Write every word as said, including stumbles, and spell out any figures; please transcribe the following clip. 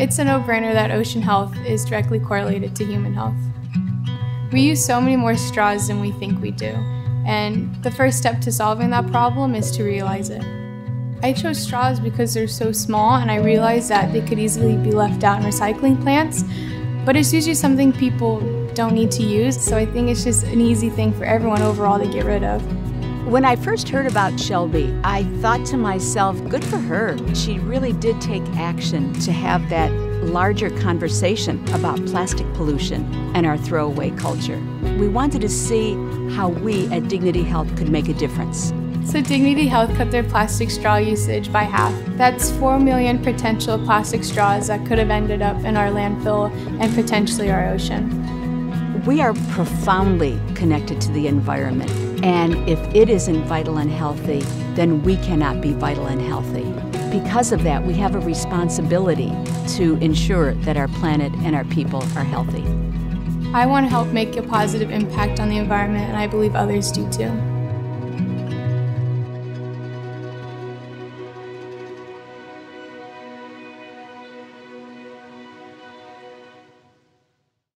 It's a no-brainer that ocean health is directly correlated to human health. We use so many more straws than we think we do, and the first step to solving that problem is to realize it. I chose straws because they're so small, and I realized that they could easily be left out in recycling plants, but it's usually something people don't need to use, so I think it's just an easy thing for everyone overall to get rid of. When I first heard about Shelby, I thought to myself, good for her. She really did take action to have that larger conversation about plastic pollution and our throwaway culture. We wanted to see how we at Dignity Health could make a difference. So Dignity Health cut their plastic straw usage by half. That's four million potential plastic straws that could have ended up in our landfill and potentially our ocean. We are profoundly connected to the environment. And if it isn't vital and healthy, then we cannot be vital and healthy. Because of that, we have a responsibility to ensure that our planet and our people are healthy. I want to help make a positive impact on the environment, and I believe others do too.